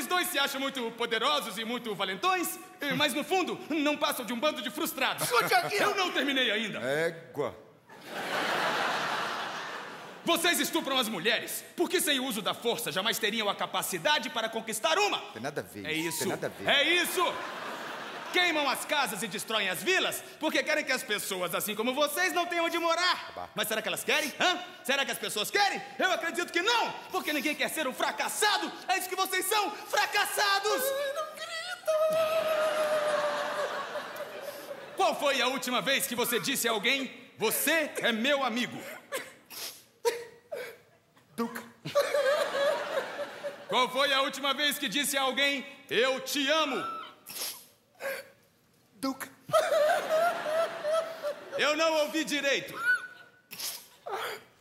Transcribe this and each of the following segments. Eles dois se acham muito poderosos e muito valentões, mas no fundo não passam de um bando de frustrados. Eu não terminei ainda. Égua. Vocês estupram as mulheres, porque sem o uso da força jamais teriam a capacidade para conquistar uma. Tem nada a ver. É isso. Tem nada a ver. É isso. Queimam as casas e destroem as vilas porque querem que as pessoas, assim como vocês, não tenham onde morar. Mas será que elas querem? Hã? Será que as pessoas querem? Eu acredito que não, porque ninguém quer ser um fracassado. É isso que vocês são, fracassados. Ai, não grito. Qual foi a última vez que você disse a alguém, você é meu amigo? Duca. Qual foi a última vez que disse a alguém, eu te amo? Duca. Eu não ouvi direito.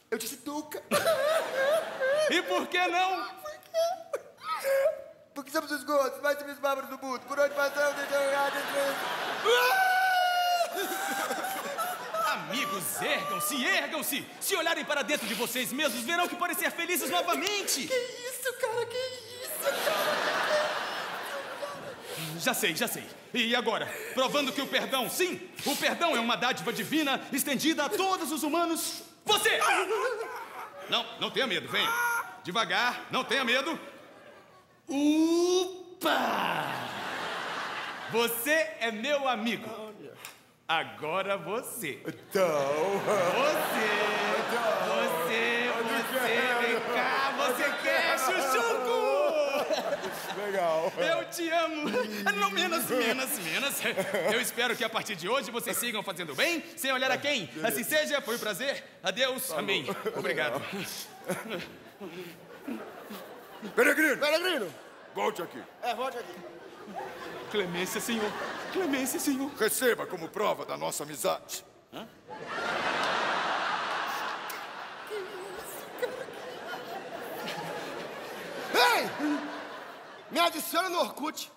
Eu disse Duca. E por que não? Porque somos os gordos, mais simples bárbaros do mundo. Por onde passamos, amigos, ergam-se, ergam-se. Se olharem para dentro de vocês mesmos, verão que podem ser felizes novamente. Que isso, cara, que isso, cara. Já sei, já sei. E agora, provando que o perdão, sim, o perdão é uma dádiva divina estendida a todos os humanos. Você! Não, não tenha medo, venha. Devagar, não tenha medo. Upa! Você é meu amigo. Agora você. Então... Você, vem cá, você quer chuchuco? Legal. Eu te amo. Não, menos. Eu espero que a partir de hoje vocês sigam fazendo bem, sem olhar a quem. Assim seja, foi um prazer. Adeus. Falou. Amém. Obrigado. Peregrino! Peregrino! Volte aqui. Volte aqui. Clemência, senhor. Clemência, senhor. Receba como prova da nossa amizade. Hã? Ei! Me adiciona no Orkut.